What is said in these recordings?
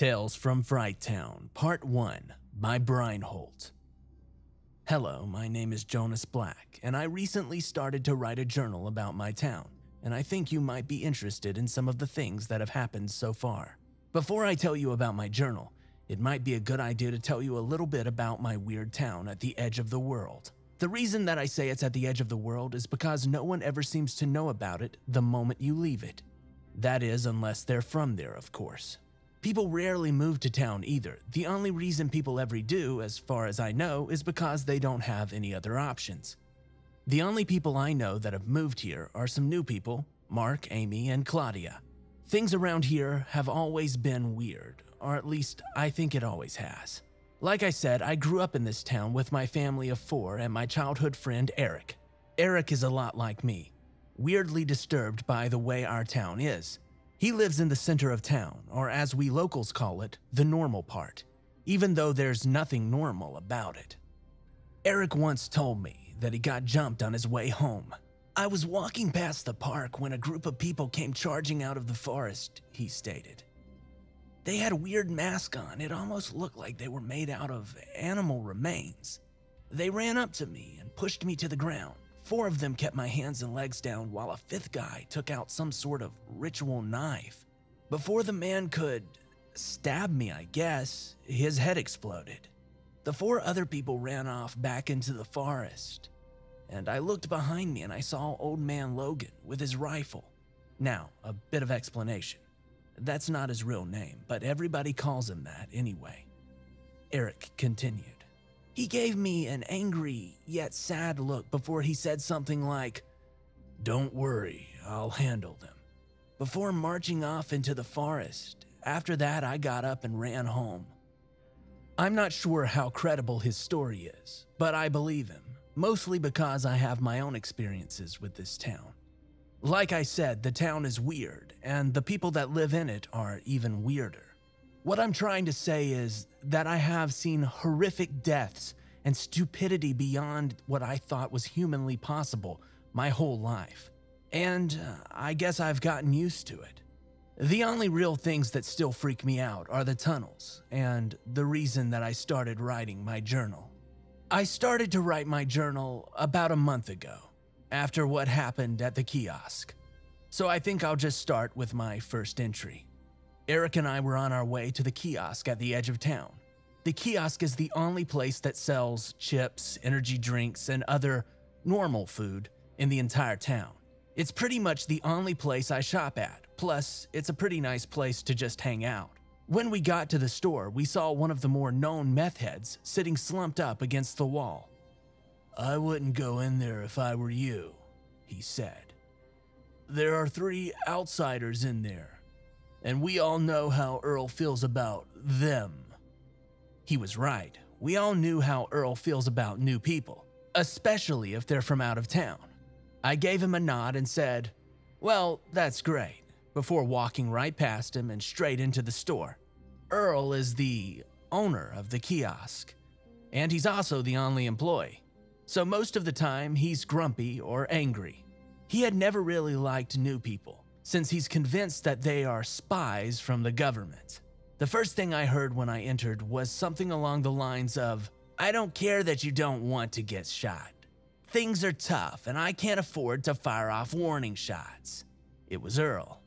Tales from Frighttown, Part 1 by Breinholdt. Hello, my name is Jonas Black, and I recently started to write a journal about my town, and I think you might be interested in some of the things that have happened so far. Before I tell you about my journal, it might be a good idea to tell you a little bit about my weird town at the edge of the world. The reason that I say it's at the edge of the world is because no one ever seems to know about it the moment you leave it. That is, unless they're from there, of course. People rarely move to town either. The only reason people ever do, as far as I know, is because they don't have any other options. The only people I know that have moved here are some new people, Mark, Amy, and Claudia. Things around here have always been weird, or at least I think it always has. Like I said, I grew up in this town with my family of four and my childhood friend Eric. Eric is a lot like me, weirdly disturbed by the way our town is. He lives in the center of town, or as we locals call it, the normal part, even though there's nothing normal about it. Eric once told me that he got jumped on his way home. "I was walking past the park when a group of people came charging out of the forest," he stated. "They had a weird mask on. It almost looked like they were made out of animal remains. They ran up to me and pushed me to the ground. Four of them kept my hands and legs down while a fifth guy took out some sort of ritual knife. Before the man could stab me, I guess, his head exploded. The four other people ran off back into the forest, and I looked behind me and I saw Old Man Logan with his rifle." Now, a bit of explanation. That's not his real name, but everybody calls him that anyway. Eric continued. "He gave me an angry yet sad look before he said something like, 'Don't worry, I'll handle them,' before marching off into the forest. After that, I got up and ran home." I'm not sure how credible his story is, but I believe him, mostly because I have my own experiences with this town. Like I said, the town is weird, and the people that live in it are even weirder. What I'm trying to say is that I have seen horrific deaths and stupidity beyond what I thought was humanly possible my whole life, and I guess I've gotten used to it. The only real things that still freak me out are the tunnels, and the reason that I started writing my journal. I started to write my journal about a month ago, after what happened at the kiosk. So I think I'll just start with my first entry. Eric and I were on our way to the kiosk at the edge of town. The kiosk is the only place that sells chips, energy drinks, and other normal food in the entire town. It's pretty much the only place I shop at, plus it's a pretty nice place to just hang out. When we got to the store, we saw one of the more known meth heads sitting slumped up against the wall. "I wouldn't go in there if I were you," he said. "There are three outsiders in there, and we all know how Earl feels about them." He was right. We all knew how Earl feels about new people, especially if they're from out of town. I gave him a nod and said, "Well, that's great," before walking right past him and straight into the store. Earl is the owner of the kiosk, and he's also the only employee. So most of the time, he's grumpy or angry. He had never really liked new people, since he's convinced that they are spies from the government. The first thing I heard when I entered was something along the lines of, "I don't care that you don't want to get shot. Things are tough, and I can't afford to fire off warning shots." It was Earl.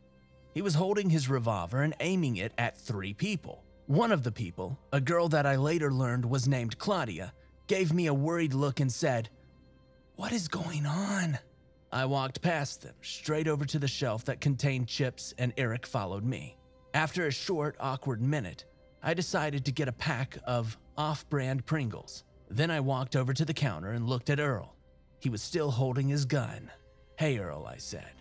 He was holding his revolver and aiming it at three people. One of the people, a girl that I later learned was named Claudia, gave me a worried look and said, "What is going on?" I walked past them, straight over to the shelf that contained chips, and Eric followed me. After a short, awkward minute, I decided to get a pack of off-brand Pringles. Then I walked over to the counter and looked at Earl. He was still holding his gun. "Hey, Earl," I said.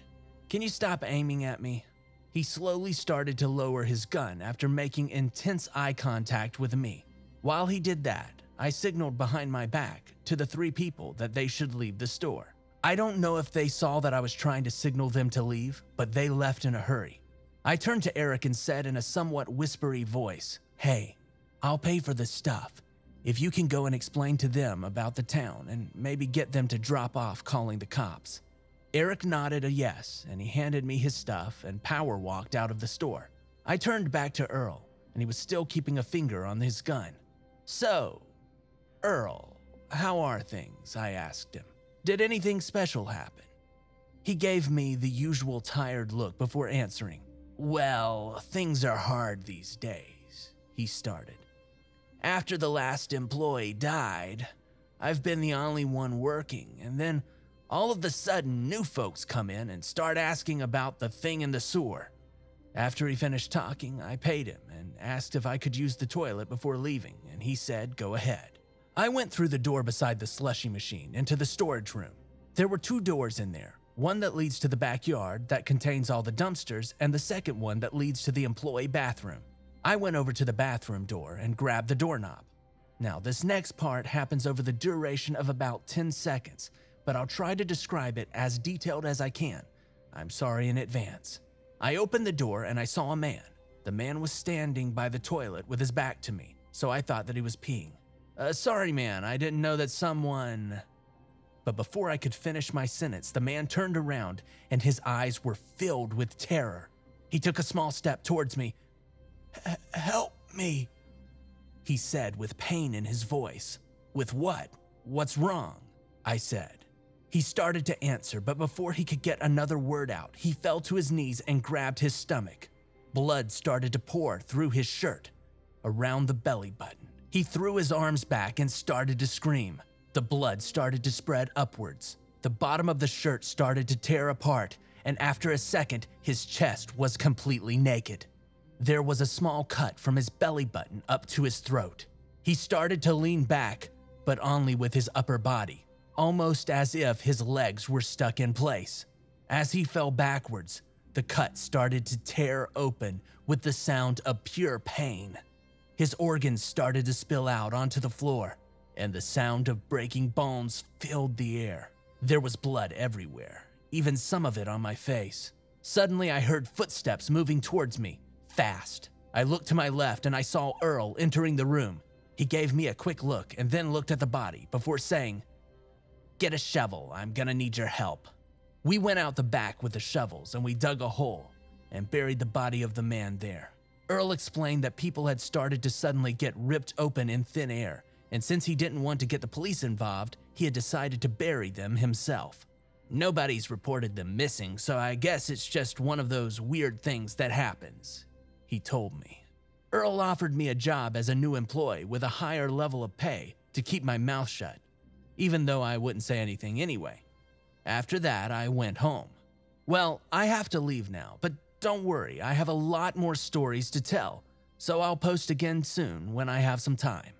"Can you stop aiming at me?" He slowly started to lower his gun after making intense eye contact with me. While he did that, I signaled behind my back to the three people that they should leave the store. I don't know if they saw that I was trying to signal them to leave, but they left in a hurry. I turned to Eric and said in a somewhat whispery voice, "Hey, I'll pay for the stuff if you can go and explain to them about the town and maybe get them to drop off calling the cops." Eric nodded a yes, and he handed me his stuff and power walked out of the store. I turned back to Earl, and he was still keeping a finger on his gun. "So, Earl, how are things?" I asked him. "Did anything special happen?" He gave me the usual tired look before answering. "Well, things are hard these days," he started. "After the last employee died, I've been the only one working, and then all of a sudden new folks come in and start asking about the thing in the sewer." After he finished talking, I paid him and asked if I could use the toilet before leaving, and he said go ahead. I went through the door beside the slushy machine into the storage room. There were two doors in there, one that leads to the backyard that contains all the dumpsters, and the second one that leads to the employee bathroom. I went over to the bathroom door and grabbed the doorknob. Now, this next part happens over the duration of about 10 seconds, but I'll try to describe it as detailed as I can. I'm sorry in advance. I opened the door and I saw a man. The man was standing by the toilet with his back to me, so I thought that he was peeing. "Sorry, man, I didn't know that someone..." But before I could finish my sentence, the man turned around and his eyes were filled with terror. He took a small step towards me. "Help me," he said with pain in his voice. "With what? What's wrong?" I said. He started to answer, but before he could get another word out, he fell to his knees and grabbed his stomach. Blood started to pour through his shirt, around the belly button. He threw his arms back and started to scream. The blood started to spread upwards. The bottom of the shirt started to tear apart, and after a second, his chest was completely naked. There was a small cut from his belly button up to his throat. He started to lean back, but only with his upper body, almost as if his legs were stuck in place. As he fell backwards, the cut started to tear open with the sound of pure pain. His organs started to spill out onto the floor, and the sound of breaking bones filled the air. There was blood everywhere, even some of it on my face. Suddenly, I heard footsteps moving towards me, fast. I looked to my left and I saw Earl entering the room. He gave me a quick look and then looked at the body before saying, "Get a shovel, I'm gonna need your help." We went out the back with the shovels and we dug a hole and buried the body of the man there. Earl explained that people had started to suddenly get ripped open in thin air, and since he didn't want to get the police involved, he had decided to bury them himself. "Nobody's reported them missing, so I guess it's just one of those weird things that happens," he told me. Earl offered me a job as a new employee with a higher level of pay to keep my mouth shut, even though I wouldn't say anything anyway. After that, I went home. Well, I have to leave now, but don't worry, I have a lot more stories to tell, so I'll post again soon when I have some time.